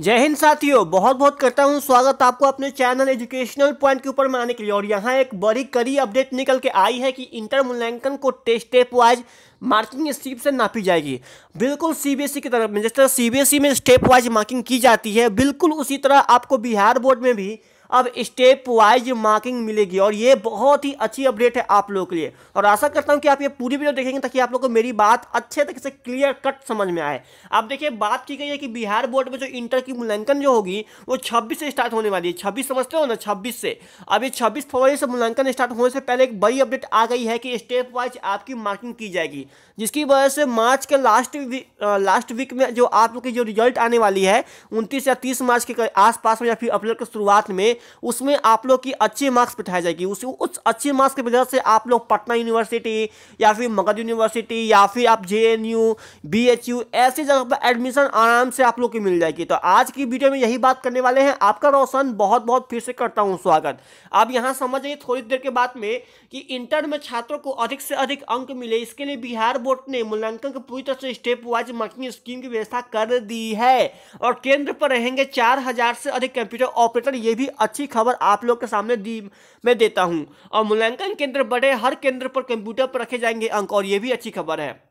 जय हिंद साथियों, बहुत बहुत करता हूं स्वागत आपको अपने चैनल एजुकेशनल पॉइंट के ऊपर आने के लिए। और यहां एक बड़ी कड़ी अपडेट निकल के आई है कि इंटर मूल्यांकन को test step wise marking step से नापी जाएगी। बिल्कुल सीबीएसई की तरफ में, जिस तरह सीबीएसई में स्टेप वाइज मार्किंग की जाती है, बिल्कुल उसी तरह आपको बिहार बोर्ड में भी अब स्टेप वाइज मार्किंग मिलेगी। और ये बहुत ही अच्छी अपडेट है आप लोगों के लिए। और आशा करता हूं कि आप ये पूरी वीडियो देखेंगे ताकि आप लोगों को मेरी बात अच्छे तरीके से क्लियर कट समझ में आए। आप देखिए, बात की गई है कि बिहार बोर्ड में जो इंटर की मूल्यांकन जो होगी वो 26 से स्टार्ट होने वाली है। 26 समझते हो ना, 26 से। अब ये 26 फरवरी से मूल्यांकन स्टार्ट होने से पहले एक बड़ी अपडेट आ गई है कि स्टेप वाइज आपकी मार्किंग की जाएगी, जिसकी वजह से मार्च के लास्ट वीक में जो आप लोग की जो रिजल्ट आने वाली है 29 या 30 मार्च के आसपास में या फिर अप्रैल की शुरुआत में, उसमें आप लोग की अच्छे मार्क्स बिठाई जाएगी। उस अच्छे मार्क्स की वजह से आप लोग पटना यूनिवर्सिटी या फिर मगध यूनिवर्सिटी या फिर आप जेएनयू, बीएचयू ऐसी जगह पर एडमिशन आराम से आप लोग की मिल जाएगी। तो आज की वीडियो में यही बात करने वाले हैं। आपका रोशन बहुत बहुत फिर से करता हूं स्वागत। आप यहां समझ जाइए थोड़ी देर के बाद में कि इंटर में छात्रों को अधिक से अधिक अंक मिले, इसके लिए बिहार बोर्ड ने मूल्यांकन की पूरी तरह से स्टेप वाइज मार्किंग स्कीम की व्यवस्था कर दी है। और केंद्र पर रहेंगे 4,000 से अधिक कंप्यूटर ऑपरेटर। ये भी अच्छी खबर आप लोग के सामने मैं देता हूं। और मूल्यांकन केंद्र बढ़े, हर केंद्र पर कंप्यूटर पर रखे जाएंगे अंक, और ये भी अच्छी खबर है।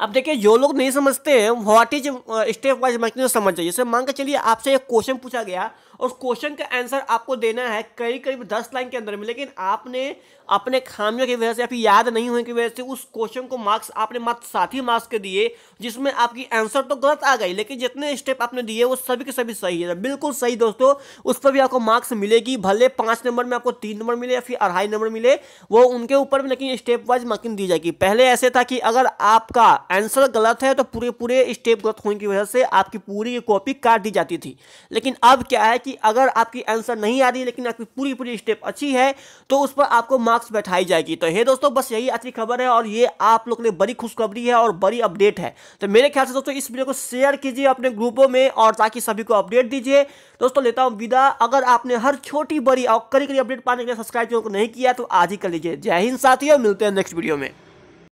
अब देखिए, जो लोग नहीं समझते हैं what is step wise marking समझ जाइए। जैसे मान के चलिए आपसे एक क्वेश्चन पूछा गया, उस क्वेश्चन का आंसर आपको देना है करीब करीब 10 लाइन के अंदर में, लेकिन आपने अपने खामियों की वजह से या फिर याद नहीं होने की वजह से उस क्वेश्चन को मार्क्स आपने मात्र 7 ही मार्क्स के दिए, जिसमें आपकी आंसर तो गलत आ गई, लेकिन जितने स्टेप आपने दिए वो सभी के सभी सही है। बिल्कुल सही दोस्तों, उस पर भी आपको मार्क्स मिलेगी। भले 5 नंबर में आपको 3 नंबर मिले या फिर 2.5 नंबर मिले, वो उनके ऊपर भी, लेकिन स्टेप वाइज मार्किंग दी जाएगी। पहले ऐसे था कि अगर आपका आंसर गलत है तो पूरे स्टेप गलत होने की वजह से आपकी पूरी कॉपी काट दी जाती थी, लेकिन अब क्या है कि अगर आपकी आंसर नहीं आ रही लेकिन आपकी पूरी स्टेप अच्छी है तो उस पर आपको मार्क्स बैठाई जाएगी। तो हे दोस्तों, बस यही अच्छी खबर है और ये आप लोग के लिए बड़ी खुशखबरी है और बड़ी अपडेट है। तो मेरे ख्याल से दोस्तों इस वीडियो को शेयर कीजिए अपने ग्रुपों में और ताकि सभी को अपडेट दीजिए। दोस्तों लेता हूँ विदा। अगर आपने हर छोटी बड़ी और कड़ी अपडेट पाने के लिए सब्सक्राइब नहीं किया तो आज ही कर लीजिए। जय हिंद साथियों, मिलते हैं नेक्स्ट वीडियो में।